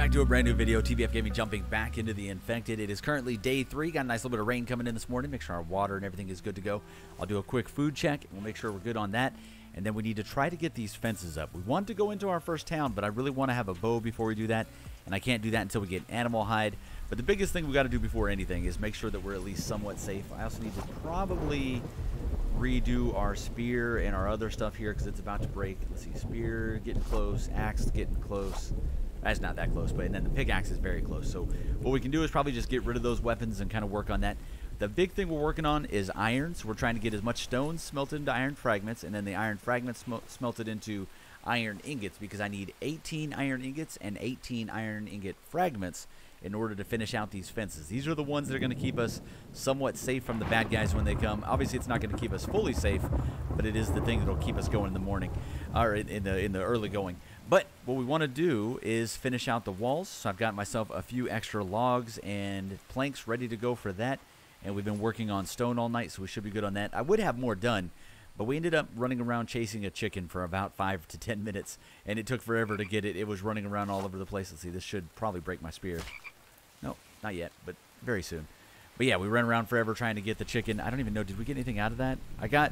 back to a brand new video. TBF Gaming jumping back into The Infected. It is currently day 3. Got a nice little bit of rain coming in this morning. Make sure our water and everything is good to go. I'll do a quick food check. We'll make sure we're good on that. And then we need to try to get these fences up. We want to go into our first town, but I really want to have a bow before we do that. And I can't do that until we get an animal hide. But the biggest thing we got to do before anything is make sure that we're at least somewhat safe. I also need to probably redo our spear and our other stuff here because it's about to break. Let's see, spear getting close, axe getting close. That's not that close, but and then the pickaxe is very close. So what we can do is probably just get rid of those weapons and kind of work on that. The big thing we're working on is iron. So we're trying to get as much stone smelted into iron fragments, and then the iron fragments smelted into iron ingots, because I need 18 iron ingots and 18 iron ingot fragments in order to finish out these fences. These are the ones that are going to keep us somewhat safe from the bad guys when they come. Obviously, it's not going to keep us fully safe, but it is the thing that'll keep us going in the morning, or in the early going. But what we want to do is finish out the walls. So I've got myself a few extra logs and planks ready to go for that. And we've been working on stone all night, so we should be good on that. I would have more done, but we ended up running around chasing a chicken for about 5 to 10 minutes, and it took forever to get it. It was running around all over the place. Let's see, this should probably break my spear. No, not yet, but very soon. But yeah, we ran around forever trying to get the chicken. I don't even know, did we get anything out of that? I got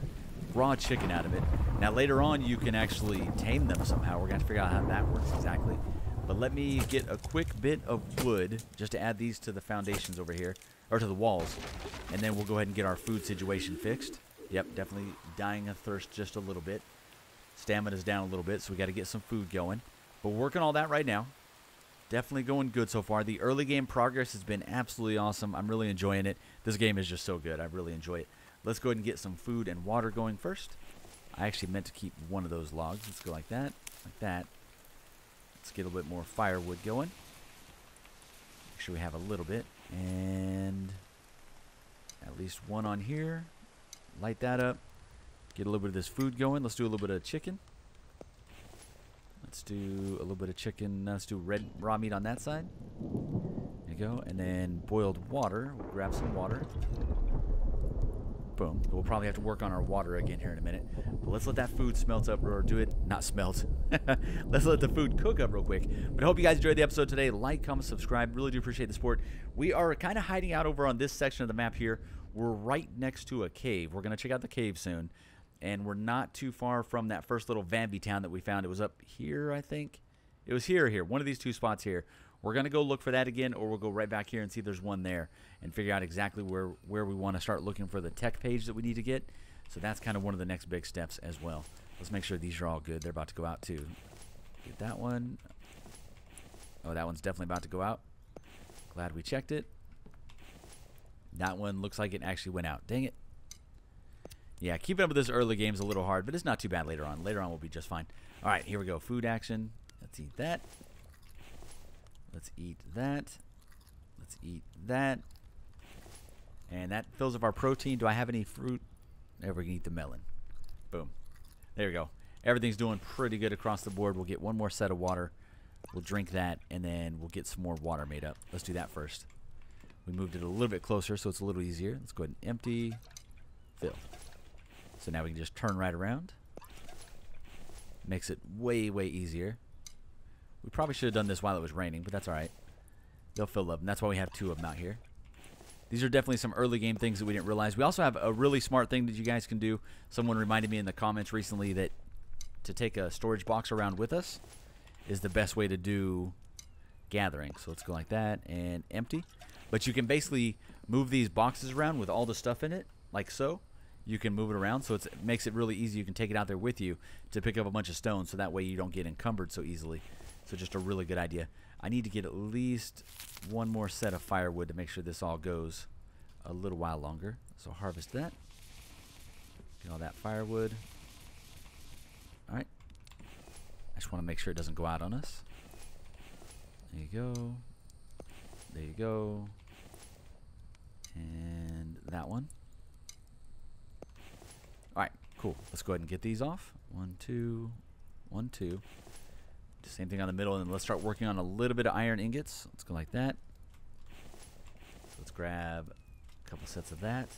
raw chicken out of it. Now later on, you can actually tame them somehow. We're going to have to figure out how that works exactly. But let me get a quick bit of wood just to add these to the foundations over here, or to the walls, and then we'll go ahead and get our food situation fixed. Yep, definitely dying of thirst just a little bit. Stamina's down a little bit, so we got to get some food going. But we're working all that right now. Definitely going good so far. The early game progress has been absolutely awesome. I'm really enjoying it. This game is just so good. I really enjoy it. Let's go ahead and get some food and water going first. I actually meant to keep one of those logs. Let's go like that, like that. Let's get a little bit more firewood going. Make sure we have a little bit. And at least one on here. Light that up. Get a little bit of this food going. Let's do a little bit of chicken. Let's do a little bit of chicken. Let's do red raw meat on that side. There you go. And then boiled water. We'll grab some water. Boom. We'll probably have to work on our water again here in a minute. But let's let that food smelt up, or do it. Not smelt. Let's let the food cook up real quick. But I hope you guys enjoyed the episode today. Like, comment, subscribe. Really do appreciate the support. We are kind of hiding out over on this section of the map here. We're right next to a cave. We're going to check out the cave soon. And we're not too far from that first little Vambies town that we found. It was up here, I think. It was here or here. One of these two spots here. We're going to go look for that again, or we'll go right back here and see if there's one there and figure out exactly where we want to start looking for the tech page that we need to get. So that's kind of one of the next big steps as well. Let's make sure these are all good. They're about to go out too. Get that one. Oh, that one's definitely about to go out. Glad we checked it. That one looks like it actually went out. Dang it. Yeah, keeping up with this early game is a little hard, but it's not too bad later on. Later on, we'll be just fine. All right, here we go. Food action. Let's eat that. Let's eat that. Let's eat that. And that fills up our protein. Do I have any fruit? There, we can eat the melon. Boom. There we go. Everything's doing pretty good across the board. We'll get one more set of water. We'll drink that, and then we'll get some more water made up. Let's do that first. We moved it a little bit closer, so it's a little easier. Let's go ahead and empty, fill. So now we can just turn right around. Makes it way, way easier. We probably should have done this while it was raining, but that's all right. They'll fill up, and that's why we have 2 of them out here. These are definitely some early game things that we didn't realize. We also have a really smart thing that you guys can do. Someone reminded me in the comments recently that to take a storage box around with us is the best way to do gathering. So let's go like that and empty. But you can basically move these boxes around with all the stuff in it, like so. You can move it around, so it makes it really easy. You can take it out there with you to pick up a bunch of stone, so that way you don't get encumbered so easily. So just a really good idea. I need to get at least one more set of firewood to make sure this all goes a little while longer. So harvest that. Get all that firewood. All right. I just want to make sure it doesn't go out on us. There you go. There you go. And that one. All right, cool. Let's go ahead and get these off. 1, 2, 1, 2. Same thing on the middle, and let's start working on a little bit of iron ingots. Let's go like that. So let's grab a couple sets of that.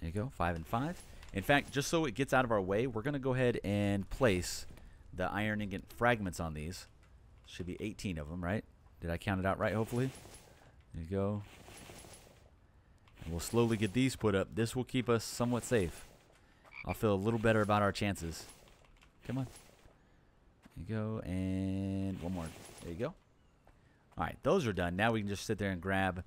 There you go, 5 and 5. In fact, just so it gets out of our way, we're going to go ahead and place the iron ingot fragments on these Should be 18 of them, right? Did I count it out right, hopefully? There you go. And we'll slowly get these put up. This will keep us somewhat safe. I'll feel a little better about our chances. Come on. There you go. And one more. There you go. All right, those are done. Now we can just sit there and grab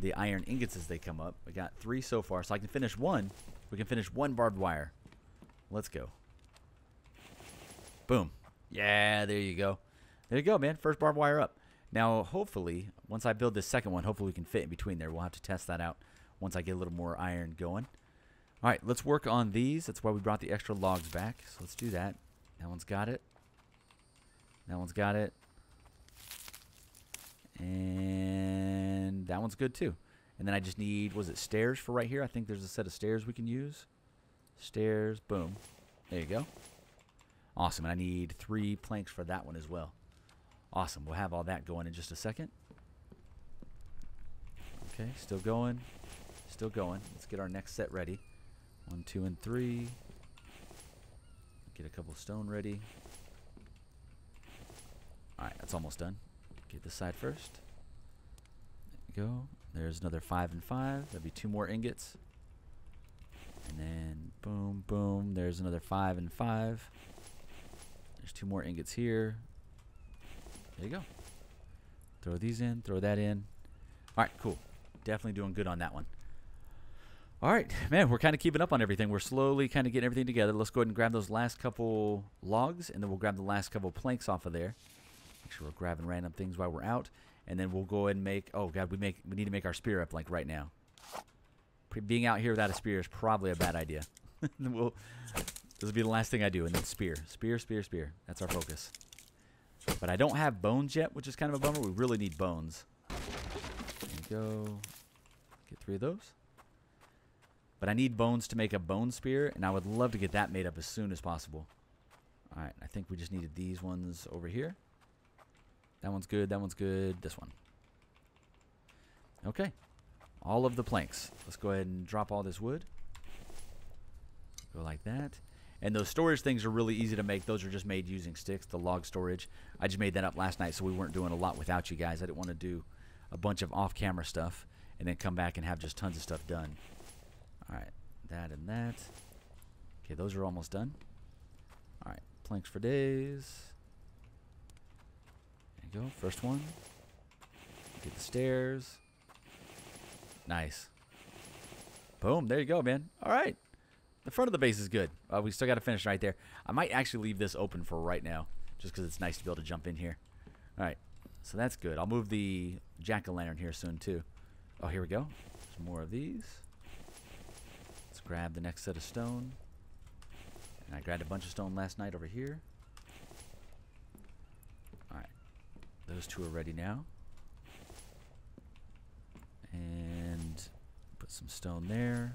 the iron ingots as they come up. We got 3 so far, so I can finish one. We can finish one barbed wire. Let's go. Boom. Yeah, there you go. There you go, man. First barbed wire up. Now, hopefully, once I build this second one, hopefully we can fit in between there. We'll have to test that out once I get a little more iron going. All right, let's work on these. That's why we brought the extra logs back, so let's do that. That one's got it. That one's got it. And that one's good, too. And then I just need, was it stairs for right here? I think there's a set of stairs we can use. Stairs, boom. There you go. Awesome, and I need 3 planks for that one as well. Awesome, we'll have all that going in just a second. Okay, still going. Still going. Let's get our next set ready. 1, 2, and 3. Get a couple of stone ready. All right, that's almost done. Get this side first. There you go. There's another 5 and 5. That'll be 2 more ingots. And then boom, boom. There's another 5 and 5. There's 2 more ingots here. There you go. Throw these in. Throw that in. All right, cool. Definitely doing good on that one. All right, man, we're kind of keeping up on everything. We're slowly kind of getting everything together. Let's go ahead and grab those last couple logs, and then we'll grab the last couple planks off of there. Make sure we're grabbing random things while we're out, and then we'll go ahead and make, oh, God, we need to make our spear up, like, right now. Being out here without a spear is probably a bad idea. This will be the last thing I do, and then spear. Spear, spear, spear. That's our focus. But I don't have bones yet, which is kind of a bummer. We really need bones. There we go. Get 3 of those. But I need bones to make a bone spear, and I would love to get that made up as soon as possible. All right, I think we just needed these ones over here. That one's good. That one's good. This one. Okay. All of the planks. Let's go ahead and drop all this wood. Go like that. And those storage things are really easy to make. Those are just made using sticks, the log storage. I just made that up last night, so we weren't doing a lot without you guys. I didn't want to do a bunch of off-camera stuff and then come back and have just tons of stuff done. All right. That and that. Okay, those are almost done. All right. Planks for days. Go first one. Get the stairs. Nice. Boom. There you go, man. All right. The front of the base is good. We still got to finish right there. I might actually leave this open for right now, just because it's nice to be able to jump in here. All right. So that's good. I'll move the jack-o'-lantern here soon too. Oh, here we go. There's more of these. Let's grab the next set of stone. And I grabbed a bunch of stone last night over here. Those 2 are ready now. And put some stone there.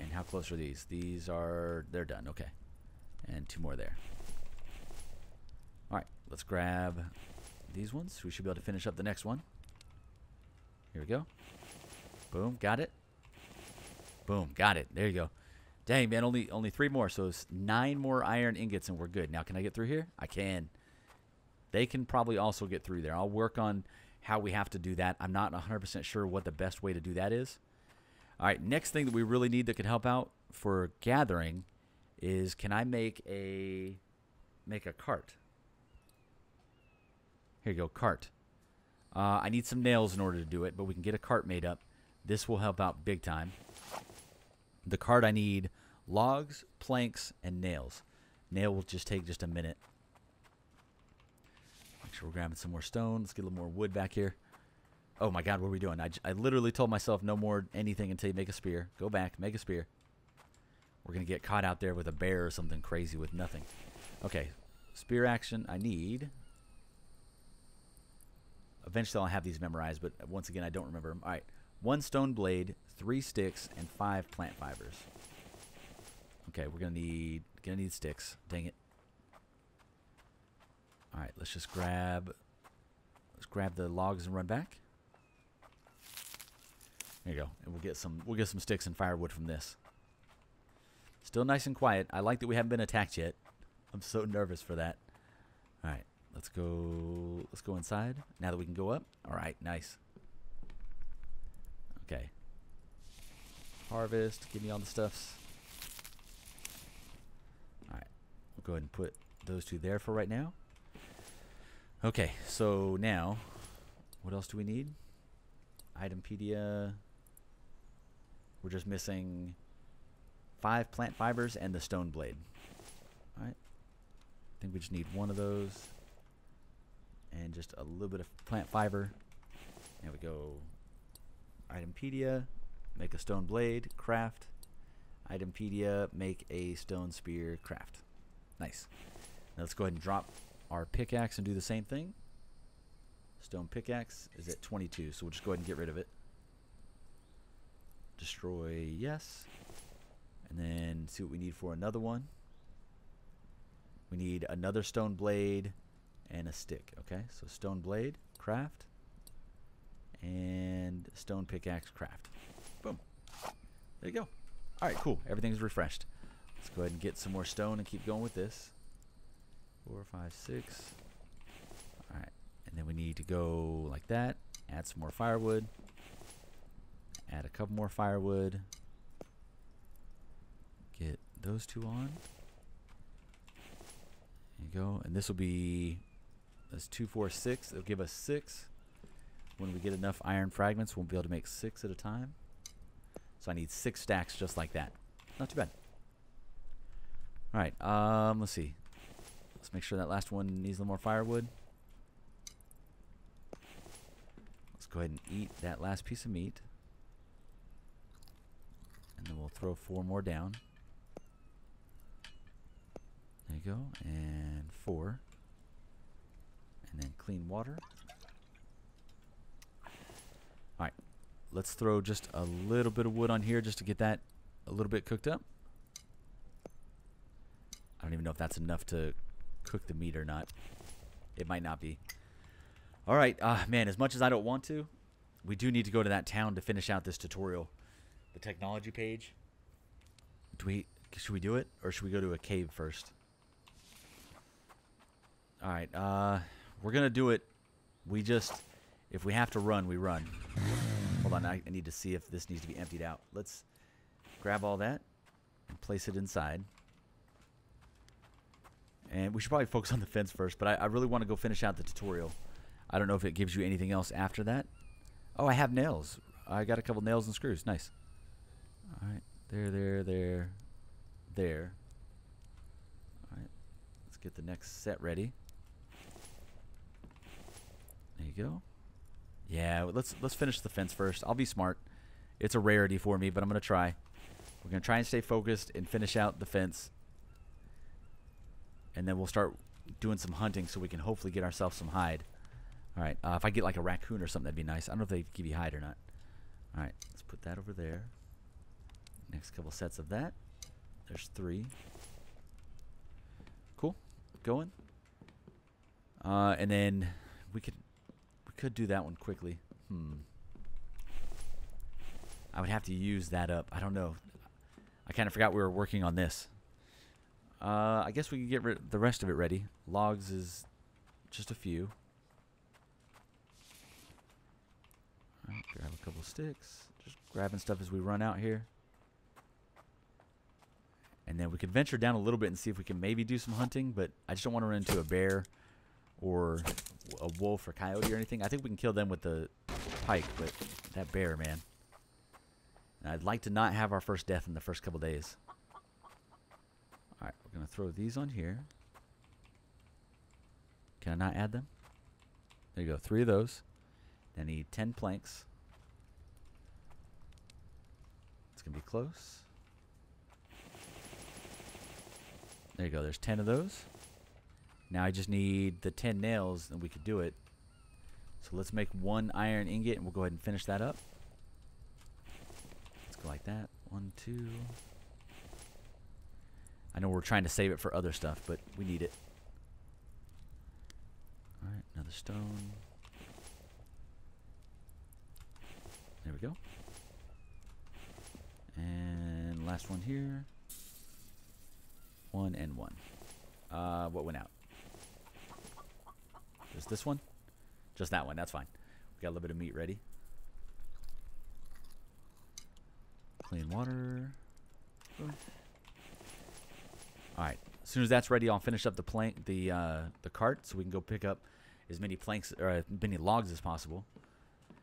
And how close are these? These are, they're done, okay. And 2 more there. All right, let's grab these ones. We should be able to finish up the next one. Here we go. Boom, got it. Boom, got it, there you go. Dang, man, only 3 more, so it's 9 more iron ingots, and we're good. Now, can I get through here? I can. They can probably also get through there. I'll work on how we have to do that. I'm not 100% sure what the best way to do that is. All right, next thing that we really need that could help out for gathering is, can I make a cart? Here you go, cart. I need some nails in order to do it, but we can get a cart made up. This will help out big time. The cart, I need logs, planks, and nails. Nail will just take just a minute. Make sure we're grabbing some more stone. Let's get a little more wood back here. Oh, my God, what are we doing? I literally told myself no more anything until you make a spear. Go back, make a spear. We're going to get caught out there with a bear or something crazy with nothing. Okay, spear action I need. Eventually I'll have these memorized, but once again, I don't remember them. All right, 1 stone blade. 3 sticks and 5 plant fibers. Okay, we're gonna need sticks. Dang it. All right, let's just grab the logs and run back. There you go. And we'll get some sticks and firewood from this. Still nice and quiet. I like that we haven't been attacked yet. I'm so nervous for that. All right, let's go inside now that we can go up. All right, nice. Okay. Harvest, give me all the stuffs. All right, we'll go ahead and put those two there for right now. Okay, so now, what else do we need? Itempedia. We're just missing 5 plant fibers and the stone blade. All right, I think we just need one of those and just a little bit of plant fiber. There we go. Itempedia, make a stone blade, craft. Itempedia, make a stone spear, craft. Nice. Now let's go ahead and drop our pickaxe and do the same thing. Stone pickaxe is at 22, so we'll just go ahead and get rid of it. Destroy, yes. And then see what we need for another one. We need another stone blade and a stick. Okay, so stone blade, craft, and stone pickaxe, craft. Boom. There you go. All right, cool. Everything's refreshed. Let's go ahead and get some more stone and keep going with this. 4, 5, 6. All right, and then we need to go like that. Add some more firewood. Add a couple more firewood. Get those two on. There you go. And this will be, that's 2, 4, 6. It'll give us 6. When we get enough iron fragments, we'll be able to make 6 at a time. So I need 6 stacks just like that. Not too bad. All right. Let's see. Let's make sure that last one needs a little more firewood. Let's go ahead and eat that last piece of meat. And then we'll throw 4 more down. There you go. And 4. And then clean water. Alright. Let's throw just a little bit of wood on here just to get that a little bit cooked up. I don't even know if that's enough to cook the meat or not. It might not be. Alright. Man, as much as I don't want to, we do need to go to that town to finish out this tutorial. The technology page. Should we do it, or should we go to a cave first? All right, we're gonna do it. We just, if we have to run, we run. Hold on, I need to see if this needs to be emptied out. Let's grab all that and place it inside. And we should probably focus on the fence first, but I really want to go finish out the tutorial. I don't know if it gives you anything else after that. Oh, I have nails. I got a couple nails and screws. Nice. All right, there. All right, let's get the next set ready. There you go. Yeah, let's finish the fence first. I'll be smart. It's a rarity for me, but I'm gonna try. We're gonna try and stay focused and finish out the fence, and then we'll start doing some hunting so we can hopefully get ourselves some hide. All right, if I get like a raccoon or something, that'd be nice. I don't know if they give you hide or not. All right, let's put that over there. Next couple sets of that. There's 3. Cool, going. And then we could do that one quickly. I would have to use that up. I don't know. I kind of forgot we were working on this. I guess we can get rid of the rest of it ready. Logs is just a few. All right, grab a couple sticks. Just grabbing stuff as we run out here. And then we could venture down a little bit and see if we can maybe do some hunting, but I just don't want to run into a bear or a wolf or coyote or anything. I think we can kill them with the pike, but that bear, man. And I'd like to not have our first death in the first couple days. All right, we're going to throw these on here. Can I not add them? There you go, 3 of those. I need 10 planks. It's going to be close. There you go. There's 10 of those. Now I just need the 10 nails, and we could do it. So let's make 1 iron ingot, and we'll go ahead and finish that up. Let's go like that. 1, 2. I know we're trying to save it for other stuff, but we need it. All right, another stone. There we go. And last one here. 1 and 1. What went out? Just this one? Just that one. That's fine. We got a little bit of meat ready. Clean water. Boom. All right. As soon as that's ready, I'll finish up the plank, the cart, so we can go pick up as many planks or as many logs as possible,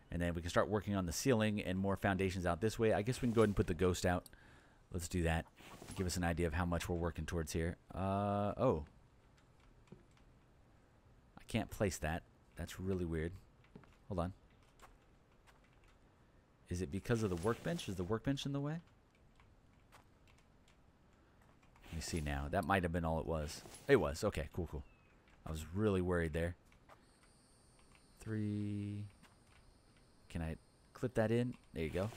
and then we can start working on the ceiling and more foundations out this way. I guess we can go ahead and put the ghost out. Let's do that. Give us an idea of how much we're working towards here. Oh, I can't place that. That's really weird. Hold on. Is it because of the workbench? Is the workbench in the way? Let me see now. That might have been all it was. It was. Okay, cool, cool. I was really worried there. 3. Can I clip that in? There you go.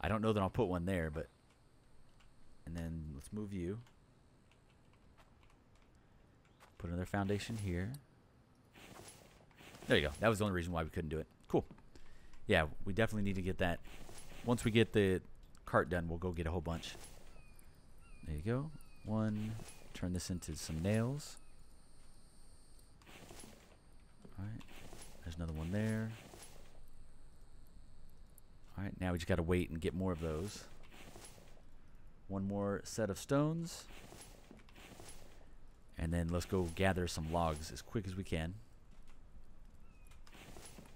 I don't know that I'll put one there, but... And then let's move you. Put another foundation here. There you go. That was the only reason why we couldn't do it. Cool. Yeah, we definitely need to get that. Once we get the cart done, we'll go get a whole bunch. There you go. One. Turn this into some nails. Alright. There's another one there. Alright, now we just gotta wait and get more of those. One more set of stones. And then let's go gather some logs as quick as we can.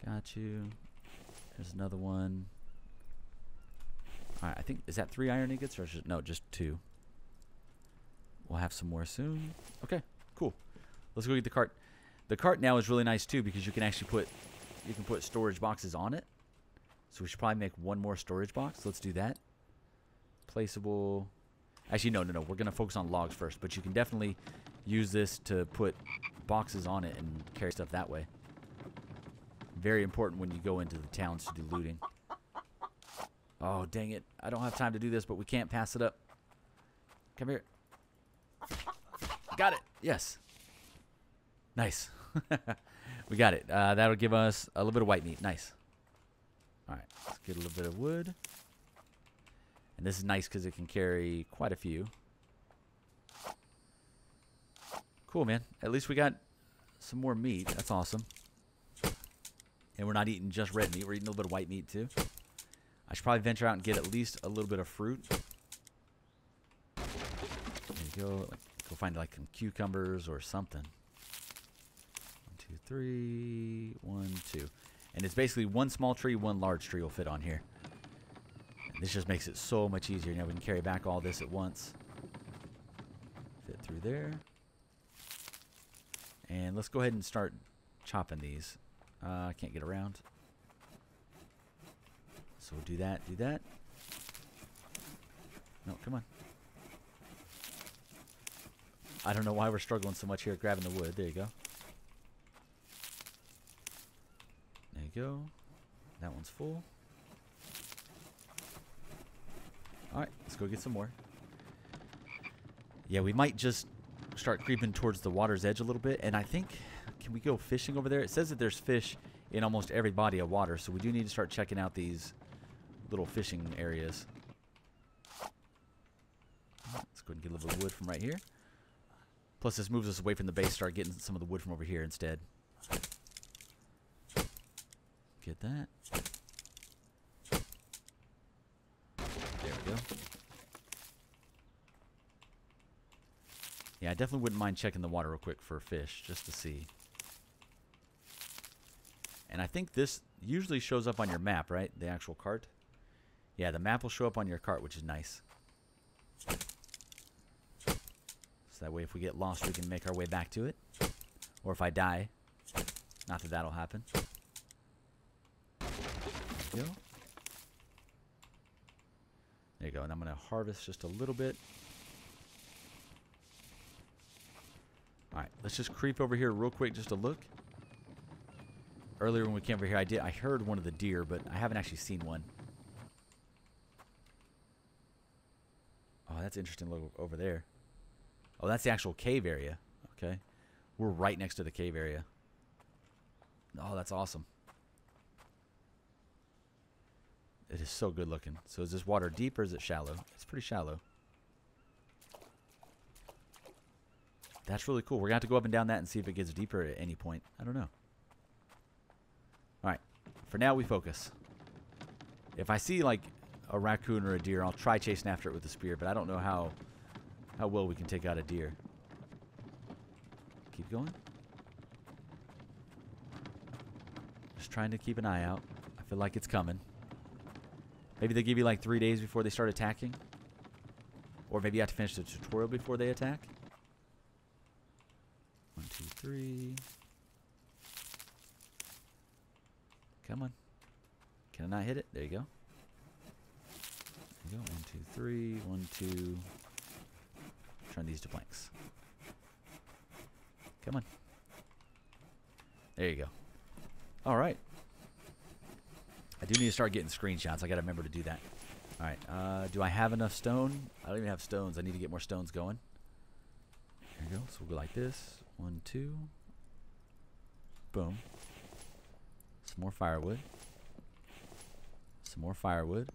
Got you. There's another one. Alright, I think, is that 3 iron ingots or no, just 2? We'll have some more soon. Okay, cool. Let's go get the cart. The cart now is really nice too because you can actually put, you can put storage boxes on it. So we should probably make one more storage box. Let's do that. Placeable. Actually, no. We're going to focus on logs first. But you can definitely use this to put boxes on it and carry stuff that way. Very important when you go into the towns to do looting. Oh, dang it. I don't have time to do this, but we can't pass it up. Come here. Got it. Yes. Nice. We got it. That'll give us a little bit of white meat. Nice. All right, let's get a little bit of wood. And this is nice because it can carry quite a few. Cool, man. At least we got some more meat. That's awesome. And we're not eating just red meat. We're eating a little bit of white meat, too. I should probably venture out and get at least a little bit of fruit. There you go. Like, go find, like, some cucumbers or something. 1, 2, 3. 1, 2. And it's basically one small tree, one large tree will fit on here. And this just makes it so much easier. Now we can carry back all this at once. Fit through there. And let's go ahead and start chopping these. I can't get around. So we'll do that, do that. No, come on. I don't know why we're struggling so much here grabbing the wood. There you go. Go. That one's full. Alright, let's go get some more. Yeah, we might just start creeping towards the water's edge a little bit. And I think, can we go fishing over there? It says that there's fish in almost every body of water, so we do need to start checking out these little fishing areas. Let's go ahead and get a little bit of wood from right here. Plus this moves us away from the base, start getting some of the wood from over here instead. Get that. There we go. Yeah, I definitely wouldn't mind checking the water real quick for fish, just to see. And I think this usually shows up on your map, right? The actual cart. Yeah, the map will show up on your cart, which is nice. So that way if we get lost, we can make our way back to it. Or if I die. Not that that'll happen. There you go, and I'm going to harvest just a little bit. Alright, let's just creep over here real quick just to look. Earlier when we came over here, I heard one of the deer, but I haven't actually seen one. Oh, that's interesting look over there. Oh, that's the actual cave area. Okay. We're right next to the cave area. Oh, that's awesome. It is so good looking. So is this water deep or is it shallow? It's pretty shallow. That's really cool. We're going to have to go up and down that and see if it gets deeper at any point. I don't know. All right. For now, we focus. If I see, like, a raccoon or a deer, I'll try chasing after it with a spear, but I don't know how well we can take out a deer. Keep going. Just trying to keep an eye out. I feel like it's coming. Maybe they give you, like, 3 days before they start attacking. Or maybe you have to finish the tutorial before they attack. 1, 2, 3. Come on. Can I not hit it? There you go. There you go. 1, 2, 3. 1, 2. Turn these to blanks. Come on. There you go. All right. I do need to start getting screenshots. I got to remember to do that. All right. Do I have enough stone? I don't even have stones. I need to get more stones going. There you go. So we'll go like this. 1, 2. Boom. Some more firewood. Some more firewood.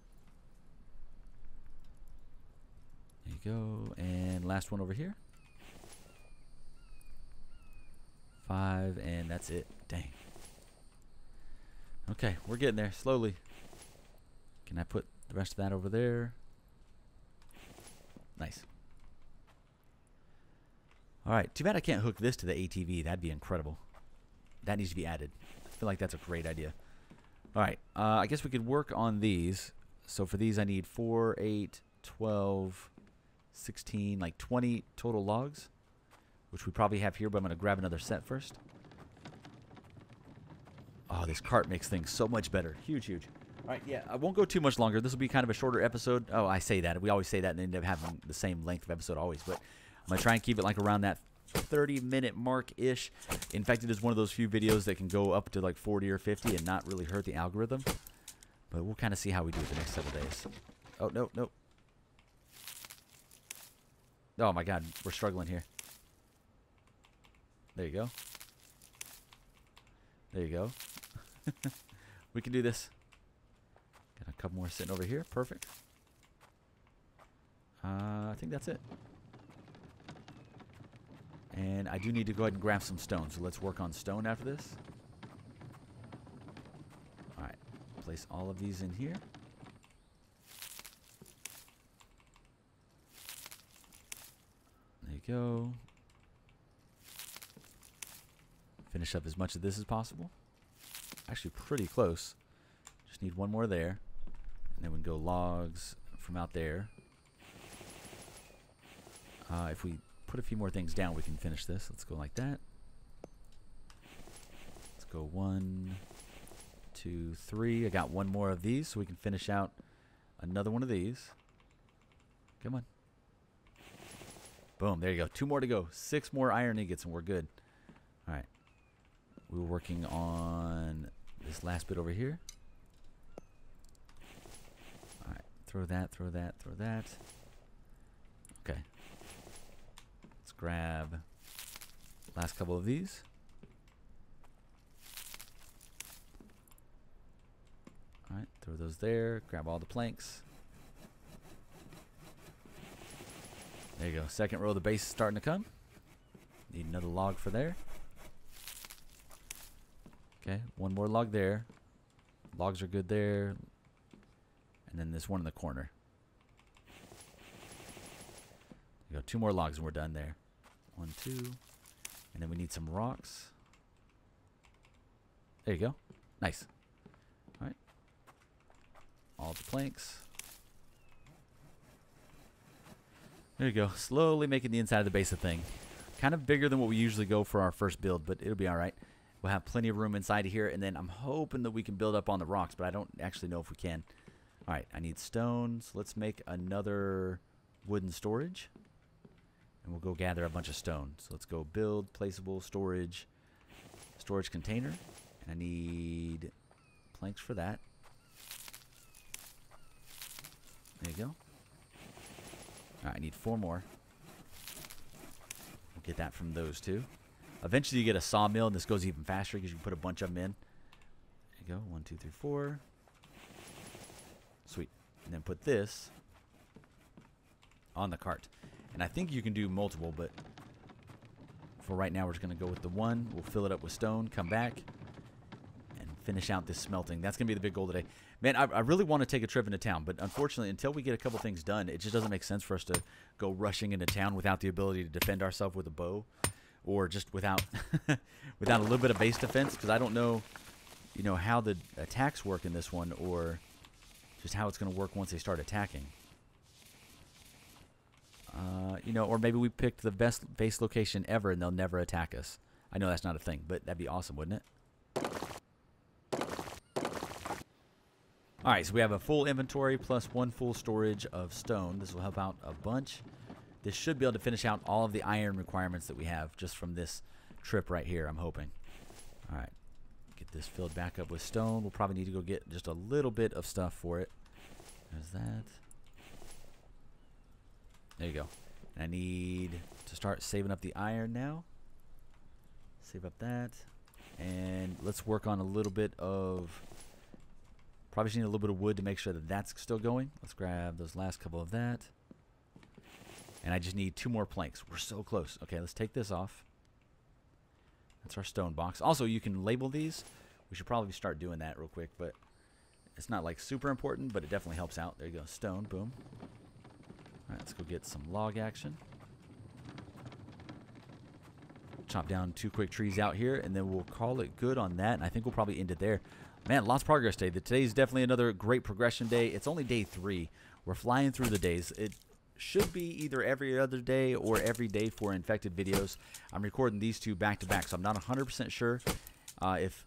There you go. And last one over here. 5, and that's it. Dang. Okay, we're getting there slowly. Can I put the rest of that over there? Nice. All right. Too bad I can't hook this to the ATV. That'd be incredible. That needs to be added. I feel like that's a great idea. All right. I guess we could work on these. So for these, I need 4, 8, 12, 16, like 20 total logs, which we probably have here, but I'm going to grab another set first. Oh, this cart makes things so much better. Huge, huge. All right, yeah, I won't go too much longer. This will be kind of a shorter episode. Oh, I say that. We always say that and end up having the same length of episode always, but I'm going to try and keep it like around that 30-minute mark-ish. In fact, it is one of those few videos that can go up to like 40 or 50 and not really hurt the algorithm, but we'll kind of see how we do it the next several days. Oh, no, no. Oh, my God, we're struggling here. There you go. There you go. We can do this. Got a couple more sitting over here. Perfect. I think that's it. And I do need to go ahead and grab some stone, so let's work on stone after this. All right. Place all of these in here. There you go. Finish up as much of this as possible. Actually pretty close. Just need one more there. And then we can go logs from out there. If we put a few more things down, we can finish this. Let's go like that. Let's go 1, 2, 3. I got one more of these, so we can finish out another one of these. Come on. Boom. There you go. 2 more to go. 6 more iron ingots, and we're good. All right. We were working on this last bit over here. All right. Throw that, throw that, throw that. Okay. Let's grab the last couple of these. All right. Throw those there. Grab all the planks. There you go. Second row of the base is starting to come. Need another log for there. Okay, one more log there. Logs are good there. And then this one in the corner. We got 2 more logs and we're done there. 1, 2. And then we need some rocks. There you go. Nice. All right. All the planks. There you go. Slowly making the inside of the base a thing. Kind of bigger than what we usually go for our first build, but it'll be all right. We'll have plenty of room inside of here, and then I'm hoping that we can build up on the rocks, but I don't actually know if we can. All right, I need stone, so let's make another wooden storage, and we'll go gather a bunch of stone. So let's go build, placeable, storage container, and I need planks for that. There you go. All right, I need 4 more. We'll get that from those 2. Eventually you get a sawmill, and this goes even faster because you can put a bunch of them in. There you go. 1, 2, 3, 4. Sweet. And then put this on the cart. And I think you can do multiple, but For right now, we're just going to go with the one. We'll fill it up with stone, come back, and finish out this smelting. That's going to be the big goal today. Man, I really want to take a trip into town, but unfortunately, until we get a couple things done, it just doesn't make sense for us to go rushing into town without the ability to defend ourselves with a bow, or just without a little bit of base defense, because I don't know, you know, how the attacks work in this one, or just how it's going to work once they start attacking. You know, or maybe we picked the best base location ever and they'll never attack us. I know that's not a thing, but that'd be awesome, wouldn't it? All right, so we have a full inventory plus one full storage of stone. This will help out a bunch. This should be able to finish out all of the iron requirements that we have just from this trip right here, I'm hoping. All right, get this filled back up with stone. We'll probably need to go get just a little bit of stuff for it. There's that. There you go. And I need to start saving up the iron now. Save up that. And let's work on a little bit of... Probably just need a little bit of wood to make sure that that's still going. Let's grab those last couple of that. And I just need two more planks. We're so close. Okay, let's take this off. That's our stone box. Also, you can label these. We should probably start doing that real quick, but it's not like super important, but it definitely helps out. There you go. Stone. Boom. All right, let's go get some log action. Chop down two quick trees out here, and then we'll call it good on that, and I think we'll probably end it there. Man, lots of progress day. Today's definitely another great progression day. It's only day 3. We're flying through the days. It should be either every other day or every day for Infected videos. I'm recording these two back-to-back, so I'm not 100% sure if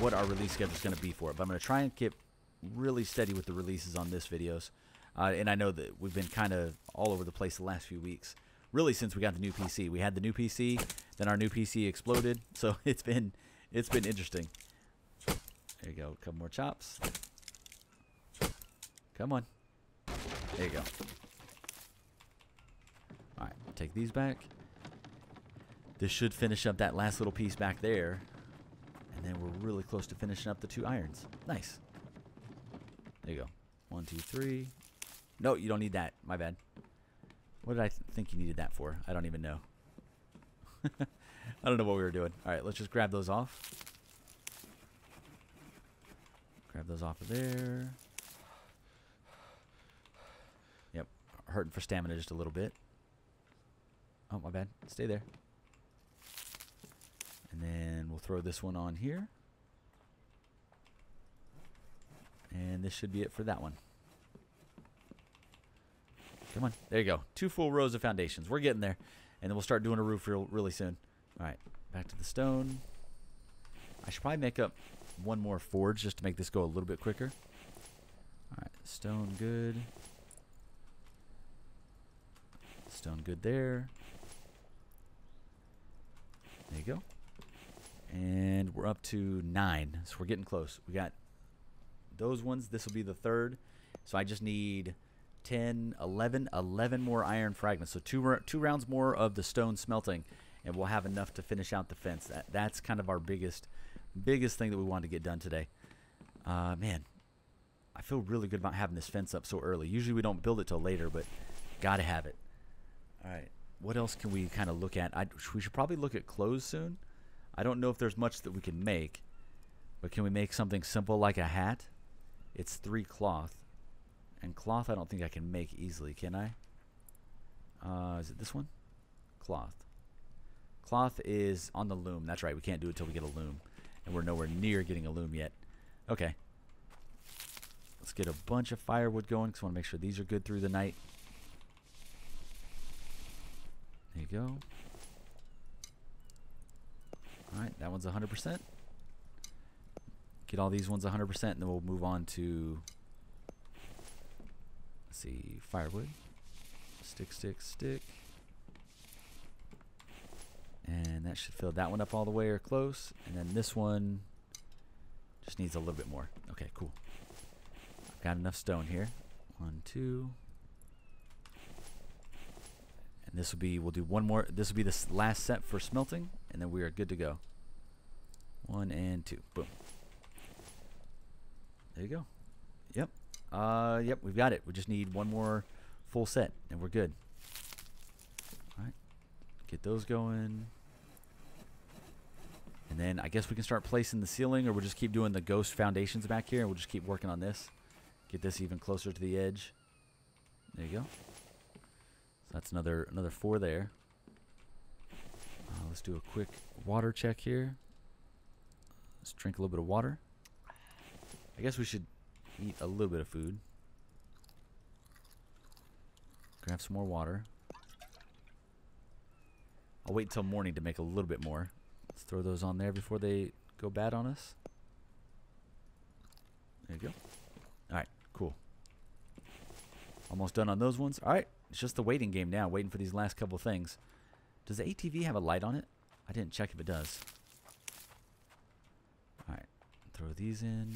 what our release schedule is going to be for it, but I'm going to try and get really steady with the releases on this videos. And I know that we've been kind of all over the place the last few weeks, really, since we got the new PC. We had the new PC, then our new PC exploded, so it's been interesting. There you go. A couple more chops. Come on. There you go. All right, take these back. This should finish up that last little piece back there, and then we're really close to finishing up the two irons. Nice. There you go. 1, 2, 3. No, you don't need that. My bad. What did I think you needed that for? I don't even know. I don't know what we were doing. All right, let's just grab those off. Grab those off of there. Yep, hurting for stamina just a little bit. Oh, my bad. Stay there. And then we'll throw this one on here. And this should be it for that one. Come on. There you go. 2 full rows of foundations. We're getting there. And then we'll start doing a roof really soon. All right. Back to the stone. I should probably make up one more forge just to make this go a little bit quicker. All right. Stone good. Stone good there. There you go. And we're up to 9. So we're getting close. We got those ones. This will be the 3rd. So I just need... 10, 11 more iron fragments. So two rounds more of the stone smelting, and we'll have enough to finish out the fence. That's kind of our biggest thing that we wanted to get done today. Man, I feel really good about having this fence up so early. Usually we don't build it till later, but gotta have it. All right, what else can we kind of look at? We should probably look at clothes soon. I don't know if there's much that we can make, but can we make something simple like a hat? It's 3 cloth. And cloth I don't think I can make easily, can I? Is it this one? Cloth. Cloth is on the loom. That's right. We can't do it until we get a loom. And we're nowhere near getting a loom yet. Okay. Let's get a bunch of firewood going because I want to make sure these are good through the night. There you go. All right. That one's 100%. Get all these ones 100%, and then we'll move on to... Let's see, firewood, stick, and that should fill that one up all the way or close, and then this one just needs a little bit more. Okay, cool. I've got enough stone here. 1, 2, and this will be, we'll do one more. This will be the last set for smelting, and then we are good to go. 1 and 2, boom. There you go. Yep. Yep, we've got it. We just need one more full set, and we're good. All right, get those going. then I guess we can start placing the ceiling, or we'll just keep doing the ghost foundations back here, and we'll just keep working on this. Get this even closer to the edge. There you go. So that's another four there. Let's do a quick water check here. Let's drink a little bit of water. I guess we should eat a little bit of food. Grab some more water. I'll wait until morning to make a little bit more. Let's throw those on there before they go bad on us. There you go. Alright, cool. Almost done on those ones. Alright, it's just the waiting game now, waiting for these last couple things. Does the ATV have a light on it? I didn't check if it does. Alright, throw these in.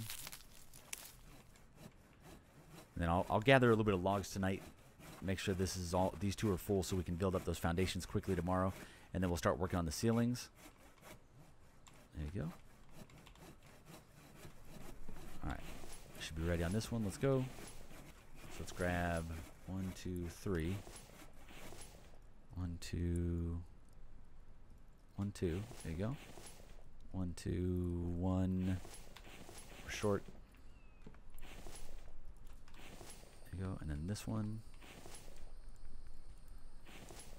And then I'll gather a little bit of logs tonight. Make sure this is all, these two are full, so we can build up those foundations quickly tomorrow, and then we'll start working on the ceilings. There you go. All right, should be ready on this one. Let's go. So let's grab 1, 2, 3. 1, 2, 1, 2. There you go. 1, 2, 1. We're short. There you go, and then this one.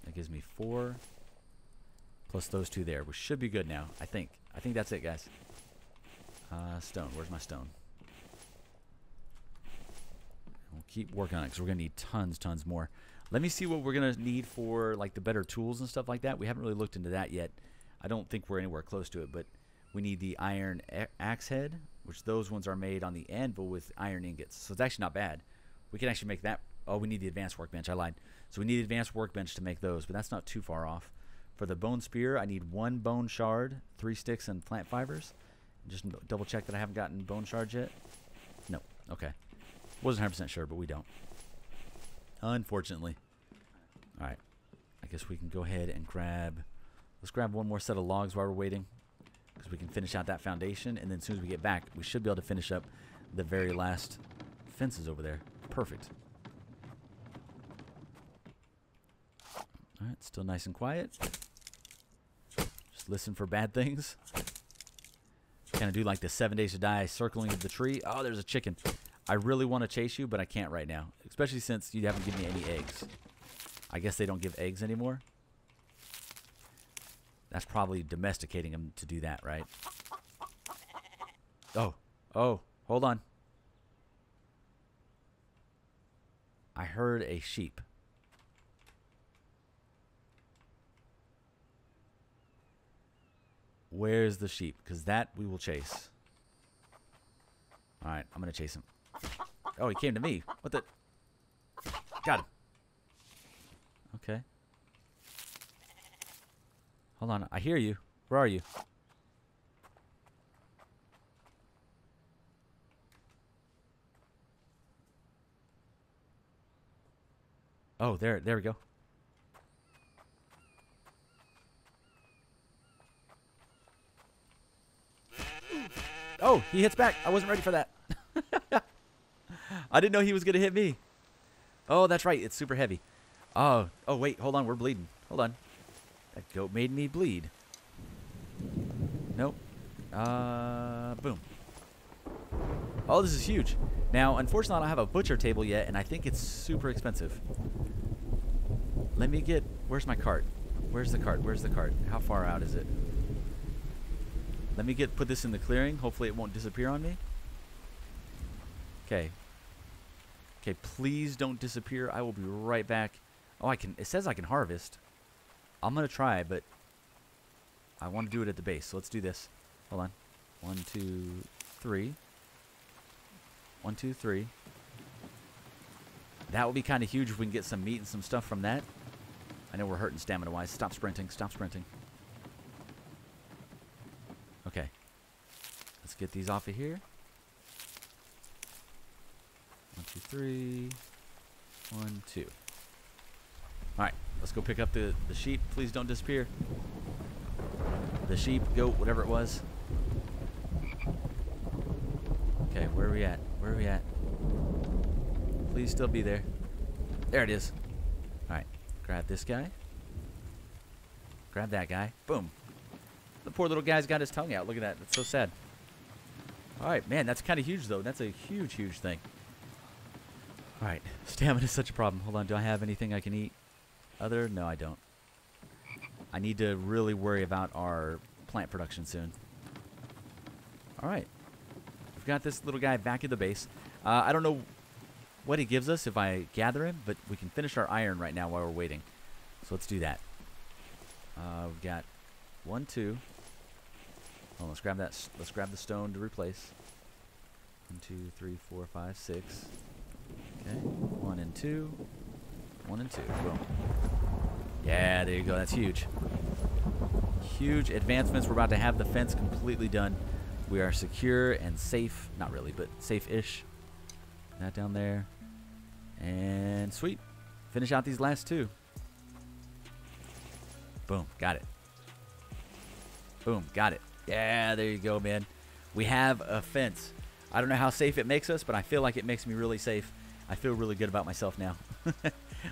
That gives me 4, plus those two there. We should be good now, I think. I think that's it, guys. Stone. Where's my stone? We'll keep working on it, because we're going to need tons more. Let me see what we're going to need for, like, the better tools and stuff like that. We haven't really looked into that yet. I don't think we're anywhere close to it, but we need the iron axe head, which those ones are made on the anvil with iron ingots. So it's actually not bad. We can actually make that. Oh, we need the advanced workbench. I lied. So we need advanced workbench to make those, but that's not too far off. For the bone spear, I need 1 bone shard, 3 sticks, and plant fibers. Just double check that I haven't gotten bone shards yet. No. Okay. Wasn't 100% sure, but we don't. Unfortunately. All right. I guess we can go ahead and grab... Let's grab one more set of logs while we're waiting, because we can finish out that foundation, and then as soon as we get back, we should be able to finish up the very last fences over there. Perfect. Alright, still nice and quiet. Just listen for bad things. Kind of do like the 7 Days to Die circling of the tree. Oh, there's a chicken. I really want to chase you, but I can't right now. Especially since you haven't given me any eggs. I guess they don't give eggs anymore. That's probably domesticating them to do that, right? Oh, hold on. I heard a sheep. Where's the sheep? Because that we will chase. All right, I'm going to chase him. Oh, he came to me. What the? Got him. Okay. Hold on. I hear you. Where are you? Oh, there we go. Oh, he hits back. I wasn't ready for that. I didn't know he was going to hit me. Oh, that's right. It's super heavy. Oh, wait. Hold on. We're bleeding. Hold on. That goat made me bleed. Nope. Boom. Oh, this is huge. Now, unfortunately, I don't have a butcher table yet, and I think it's super expensive. Let me get... Where's my cart? Where's the cart? Where's the cart? How far out is it? Let me put this in the clearing. Hopefully it won't disappear on me. Okay. Okay, please don't disappear. I will be right back. Oh, it says I can harvest. I'm going to try, but I want to do it at the base. So let's do this. Hold on. 1, 2, 3. 1, 2, 3. That would be kind of huge if we can get some meat and some stuff from that. I know we're hurting stamina-wise. Stop sprinting. Stop sprinting. Okay, let's get these off of here. 1, 2, 3. 1, 2. All right, let's go pick up the sheep. Please don't disappear. The sheep, goat, whatever it was. Okay, where are we at? Where are we at? Please still be there. There it is. All right, grab this guy. Grab that guy. Boom. The poor little guy's got his tongue out. Look at that. That's so sad. All right, man, that's kind of huge, though. That's a huge, huge thing. All right, stamina is such a problem. Hold on, do I have anything I can eat? Other? No, I don't. I need to really worry about our plant production soon. All right. We've got this little guy back at the base. I don't know what he gives us if I gather him, but we can finish our iron right now while we're waiting. So let's do that. We've got one, two. Well, let's grab that. Let's grab the stone to replace. One, two, three, four, five, six. Okay. One and two. One and two. Boom. Yeah, there you go. That's huge. Huge advancements. We're about to have the fence completely done. We are secure and safe. Not really, but safe-ish. That down there. And sweet. Finish out these last two. Boom. Got it. Boom. Got it. Yeah, there you go, man. We have a fence. I don't know how safe it makes us, but I feel like it makes me really safe. I feel really good about myself now.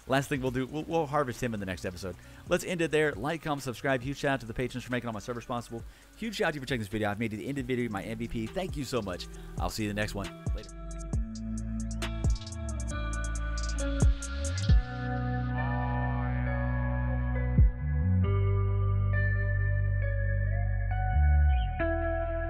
Last thing we'll do, we'll harvest him in the next episode. Let's end it there. Like, comment, subscribe. Huge shout out to the patrons for making all my servers possible. Huge shout out to you for checking this video. I've made it to the end of the video, my MVP. Thank you so much. I'll see you in the next one. Later.